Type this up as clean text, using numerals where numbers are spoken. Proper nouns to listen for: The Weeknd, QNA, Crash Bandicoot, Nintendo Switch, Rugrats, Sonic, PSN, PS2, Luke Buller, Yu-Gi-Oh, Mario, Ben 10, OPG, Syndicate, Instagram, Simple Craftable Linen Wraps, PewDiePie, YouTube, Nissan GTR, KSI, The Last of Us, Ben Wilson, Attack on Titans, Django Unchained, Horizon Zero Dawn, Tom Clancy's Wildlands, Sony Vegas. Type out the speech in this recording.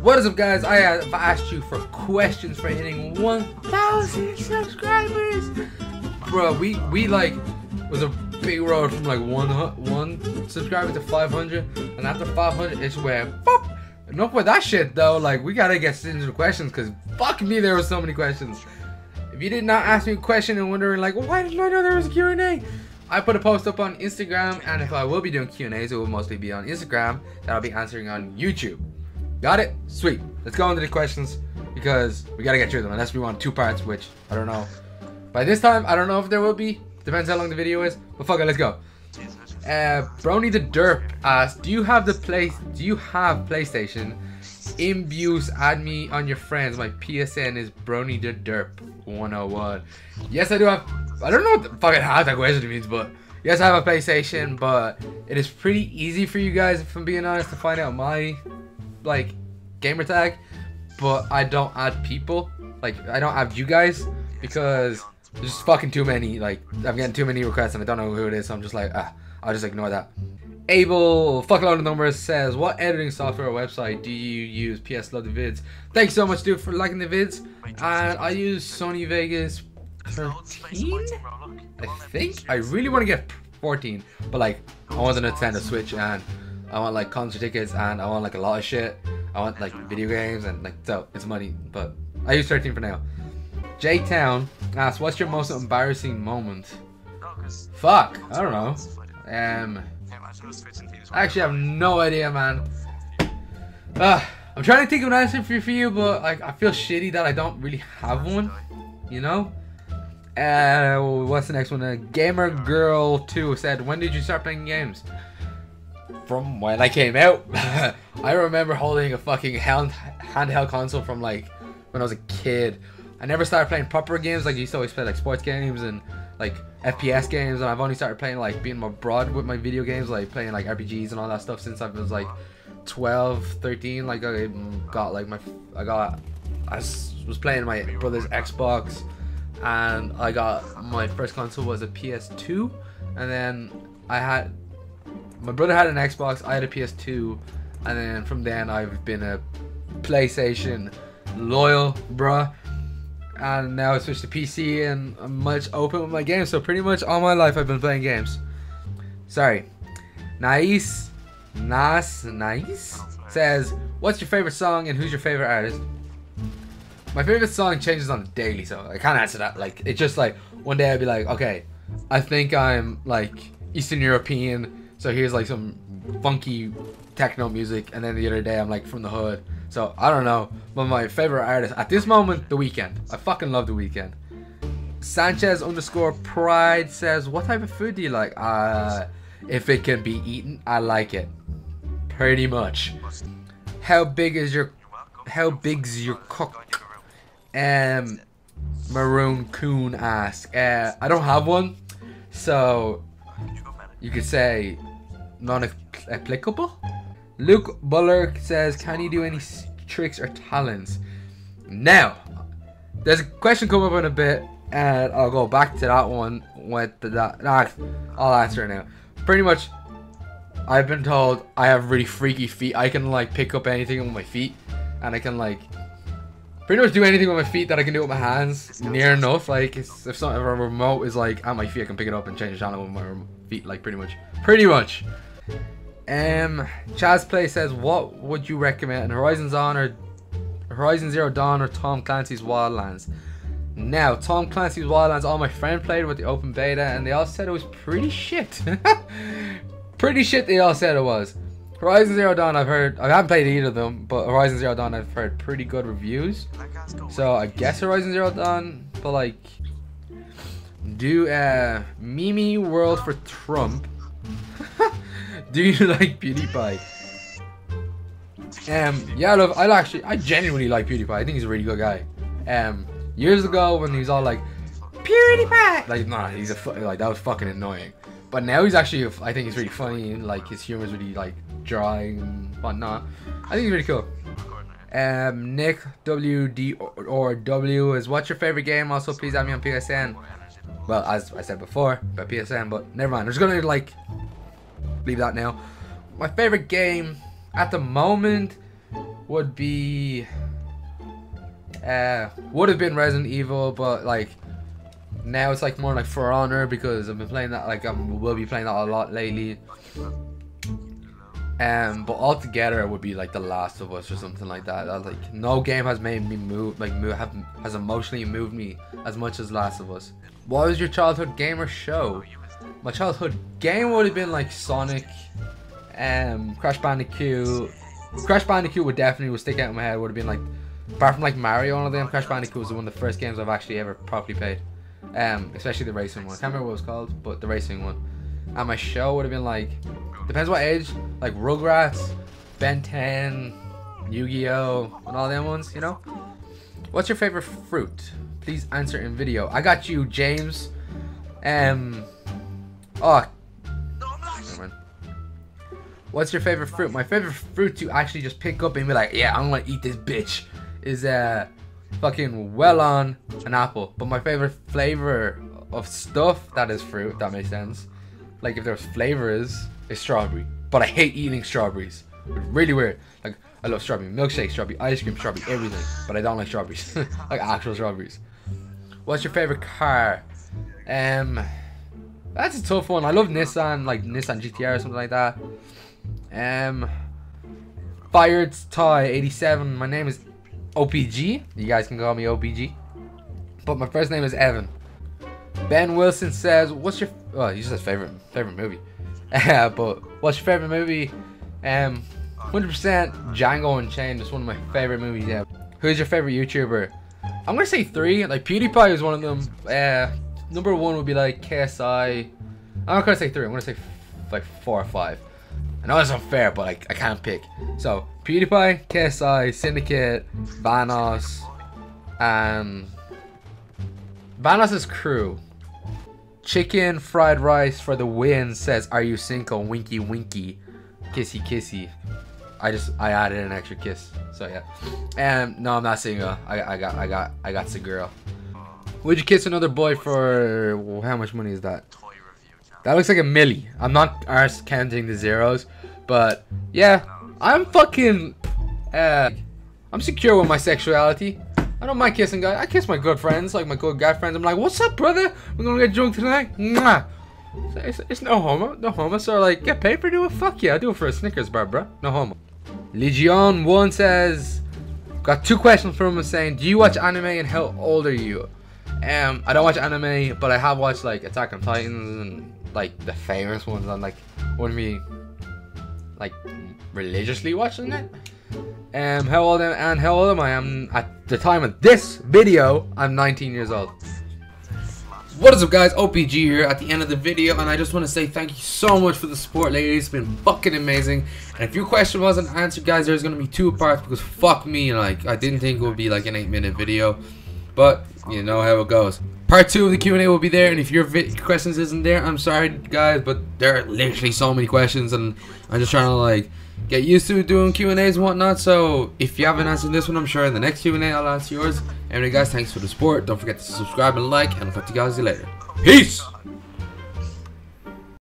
What is up, guys? I have asked you for questions for hitting 1,000 subscribers. Bro, we like was a big road from like one subscriber to 500, and after 500, it's where pop. Enough with that shit though. Like, we gotta get into the questions, cause fuck me, there were so many questions. If you did not ask me a question and wondering like, well, why didn't I know there was a Q&A? I put a post up on Instagram, and if I will be doing Q&As, it will mostly be on Instagram that I'll be answering on YouTube. Got it? Sweet. Let's go into the questions because we gotta get through them, unless we want two parts, which I don't know. By this time, I don't know if there will be. Depends how long the video is. But fuck it, let's go. Brony the Derp asks, Do you have PlayStation? Imbuse, add me on your friends. My PSN is Brony the Derp 101. Yes, I do have. I don't know what the fucking half that question means, but yes, I have a PlayStation. But it is pretty easy for you guys, if I'm being honest, to find out my like gamer tag, but I don't add people. Like, I don't add you guys because there's just fucking too many. Like, I'm getting too many requests and I don't know who it is, so I'm just like, ah, I'll just ignore that. Able fuckload of numbers says, what editing software or website do you use? PS, love the vids. Thanks so much, dude, for liking the vids. And I use Sony Vegas 13, I think. I really want to get 14, but like, I want the Nintendo Switch, and I want like concert tickets, and I want like a lot of shit. I want like video games, and like, so it's money, but I use 13 for now. J Town asks, what's your most embarrassing moment? Fuck, I don't know. I actually have no idea, man. I'm trying to think of an answer for you, but like, I feel shitty that I don't really have one, you know? What's the next one? Gamer Girl 2 said, when did you start playing games? From when I came out. I remember holding a fucking handheld console from like when I was a kid. I never started playing proper games. Like, I used to always play like sports games and like FPS games, and I've only started playing like being abroad with my video games, like playing like RPGs and all that stuff since I was like 12 13. Like, I got like I was playing my brother's Xbox, and I got my first console was a PS2, and then my brother had an Xbox, I had a PS2, and then from then I've been a PlayStation loyal, bruh. And now I switched to PC, and I'm much open with my games, so pretty much all my life I've been playing games. Sorry. Nice says, what's your favorite song and who's your favorite artist? My favorite song changes on the daily, so I can't answer that. Like, it's just like, one day I'd be like, okay, I think I'm like Eastern European, so here's like some funky techno music, and then the other day I'm like from the hood. So I don't know, but my favorite artist at this moment, The Weeknd. I fucking love The Weeknd. Sanchez_pride says, what type of food do you like? If it can be eaten, I like it. Pretty much. How big's your cock? Maroon Coon asks. I don't have one, so you could say non-applicable. Luke Buller says, can you do any tricks or talents? Now, there's a question coming up in a bit, and I'll go back to that one with that. Nah, I'll answer it now. Pretty much, I've been told I have really freaky feet. I can like pick up anything with my feet, and I can like pretty much do anything with my feet that I can do with my hands. Near enough, like if something, if a remote is like at my feet, I can pick it up and change the channel with my feet, like pretty much. Chaz Play says, what would you recommend? Horizon Zero Dawn or Tom Clancy's Wildlands? Now, Tom Clancy's Wildlands, all my friends played with the open beta, and they all said it was pretty shit. Pretty shit, they all said it was. Horizon Zero Dawn, I've heard, I haven't played either of them, but Horizon Zero Dawn, I've heard pretty good reviews. So I guess Horizon Zero Dawn, but like, do Mimi World for Trump. Do you like PewDiePie? Yeah, I genuinely like PewDiePie. I think he's a really good guy. Years ago when he was all like, PewDiePie! Like, nah, he's a, like, that was fucking annoying. But now he's actually, I think he's really funny, and like his humor is really like dry and whatnot. I think he's really cool. Nick WD or W is, what's your favorite game? Also, please add me on PSN. Well, as I said before, about PSN, but never mind. I'm just gonna like leave that now. My favorite game at the moment would be... would have been Resident Evil, but like now it's like more like For Honor, because I've been playing that, like I will be playing that a lot lately. But altogether it would be like The Last of Us or something like that. Like no game has made me move, like has emotionally moved me as much as Last of Us. What was your childhood game or show? My childhood game would have been like Sonic, Crash Bandicoot. Crash Bandicoot would stick out in my head. Would have been like, apart from like Mario and all of them, Crash Bandicoot was one of the first games I've actually ever properly played. Especially the racing one. I can't remember what it was called, but the racing one. And my show would have been like, depends what age, like Rugrats, Ben 10, Yu-Gi-Oh, and all them ones, you know? What's your favorite fruit? Please answer in video. I got you, James. Oh. What's your favorite fruit? My favorite fruit to actually just pick up and be like, yeah, I'm gonna eat this bitch, is fucking well-on an apple. But my favorite flavor of stuff that is fruit, that makes sense. Like if there's flavors, is strawberry. But I hate eating strawberries. It's really weird. Like I love strawberry milkshake, strawberry ice cream, strawberry everything. But I don't like strawberries, like actual strawberries. What's your favorite car? That's a tough one. I love Nissan, like Nissan GTR or something like that. Fired Thai 87. My name is OPG. You guys can call me OPG, but my first name is Evan. Ben Wilson says, "What's your?" Oh, he just says favorite movie. But what's your favorite movie? 100% Django Unchained. It's one of my favorite movies. Yeah. Who's your favorite YouTuber? I'm gonna say three. Like PewDiePie is one of them. Number one would be like KSI. I'm not gonna say three. I'm gonna say like four or five. I know it's unfair, but like I can't pick. So PewDiePie, KSI, Syndicate, Vanos's crew. Chicken fried rice for the win says, "Are you single? Winky winky, kissy kissy." I added an extra kiss. So yeah. No, I'm not single. I got a girl. Would you kiss another boy for, well, how much money is that? That looks like a milli. I'm not counting the zeros, but yeah, I'm fucking, I'm secure with my sexuality. I don't mind kissing guys. I kiss my good friends, like my good guy friends. I'm like, what's up, brother? We're gonna get drunk tonight. Mwah. It's no homo, no homo. So like, get paid for doing it. Fuck yeah, I do it for a Snickers bar, bro. No homo. Legion One says, got two questions from him saying, do you watch anime and how old are you? I don't watch anime, but I have watched like Attack on Titans and like the famous ones, on like when we like religiously watching it. How old am I? I'm at the time of this video, I'm 19 years old. What is up guys, OPG here at the end of the video, and I just want to say thank you so much for the support lately. It's been fucking amazing. And if your question wasn't answered guys, there's gonna be two parts, because fuck me, like I didn't think it would be like an 8-minute video, but you know how it goes. Part 2 of the Q&A will be there, and if your questions isn't there, I'm sorry guys, but there are literally so many questions, and I'm just trying to like get used to doing Q&As and whatnot. So if you haven't answered this one, I'm sure in the next Q&A I'll answer yours. Anyway guys, thanks for the support. Don't forget to subscribe and like, and I'll talk to you guys later. Peace!